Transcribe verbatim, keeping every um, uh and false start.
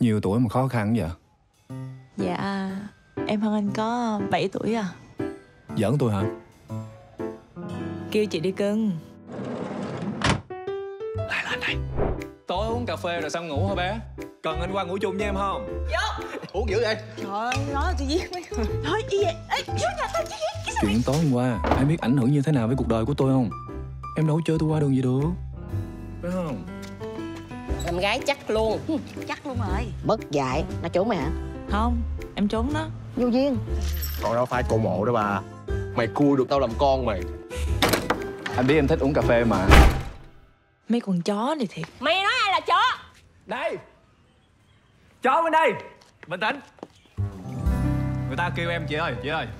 Nhiều tuổi mà khó khăn vậy? Dạ, em hơn anh có bảy tuổi à. Giỡn tôi hả? Kêu chị đi cưng. Lại lên đây. Tối uống cà phê rồi xong ngủ hả bé? Cần anh qua ngủ chung với em không? Vô. Uống dữ vậy? Trời ơi, nói là tôi giết mấy. Nói gì vậy? Ê, chú nhà tao chứ giết. Chuyện tối hôm qua, em biết ảnh hưởng như thế nào với cuộc đời của tôi không? Em đâu có chơi tôi qua đường gì được, phải không? Em gái chắc luôn. Ừ, chắc luôn rồi. Bất dạy, nó trốn mày hả? Không, em trốn đó. Vô duyên. Còn đâu phải cổ mộ đó bà. Mày cua được tao làm con mày. Anh biết em thích uống cà phê mà. Mấy con chó này thiệt. Mày nói ai là chó? Đây. Chó bên đây. Bình tĩnh. Người ta kêu em chị ơi, chị ơi.